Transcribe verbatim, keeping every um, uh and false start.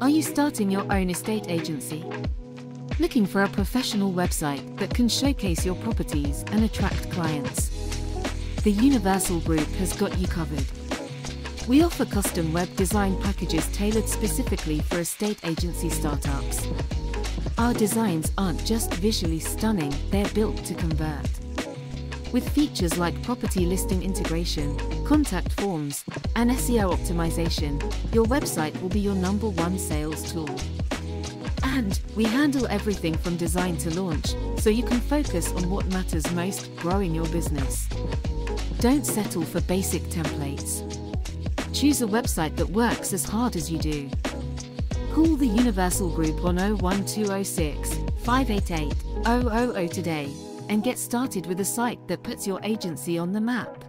Are you starting your own estate agency? Looking for a professional website that can showcase your properties and attract clients? The Universal Group has got you covered. We offer custom web design packages tailored specifically for estate agency startups. Our designs aren't just visually stunning, they're built to convert. With features like property listing integration, contact forms, and S E O optimization, your website will be your number one sales tool. And we handle everything from design to launch, so you can focus on what matters most, growing your business. Don't settle for basic templates. Choose a website that works as hard as you do. Call the Universal Group on oh one two oh six, five eight eight, zero zero zero today and get started with a site that puts your agency on the map.